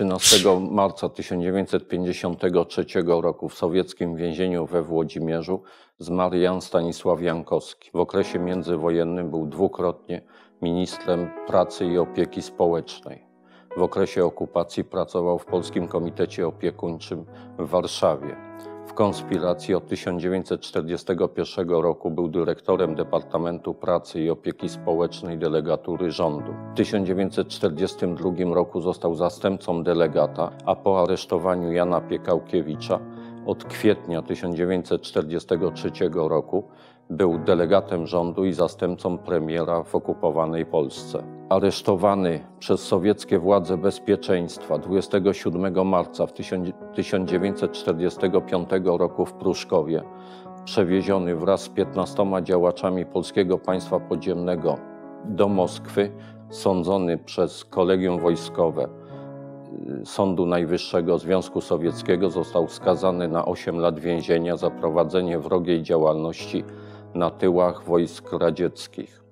13 marca 1953 roku w sowieckim więzieniu we Włodzimierzu zmarł Jan Stanisław Jankowski. W okresie międzywojennym był dwukrotnie ministrem pracy i opieki społecznej. W okresie okupacji pracował w Polskim Komitecie Opiekuńczym w Warszawie. W konspiracji od 1941 roku był dyrektorem Departamentu Pracy i Opieki Społecznej Delegatury Rządu. W 1942 roku został zastępcą delegata, a po aresztowaniu Jana Piekałkiewicza od kwietnia 1943 roku był delegatem rządu i zastępcą premiera w okupowanej Polsce. Aresztowany przez sowieckie władze bezpieczeństwa 27 marca 1945 roku w Pruszkowie, przewieziony wraz z 15 działaczami Polskiego Państwa Podziemnego do Moskwy, sądzony przez Kolegium Wojskowe Sądu Najwyższego Związku Sowieckiego, został skazany na 8 lat więzienia za prowadzenie wrogiej działalności na tyłach wojsk radzieckich.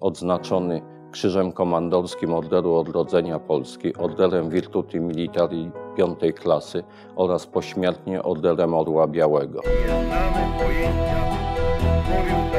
Odznaczony Krzyżem Komandorskim Orderu Odrodzenia Polski, Orderem Virtuti Militari V klasy oraz pośmiertnie Orderem Orła Białego. Nie znamy pojęcia.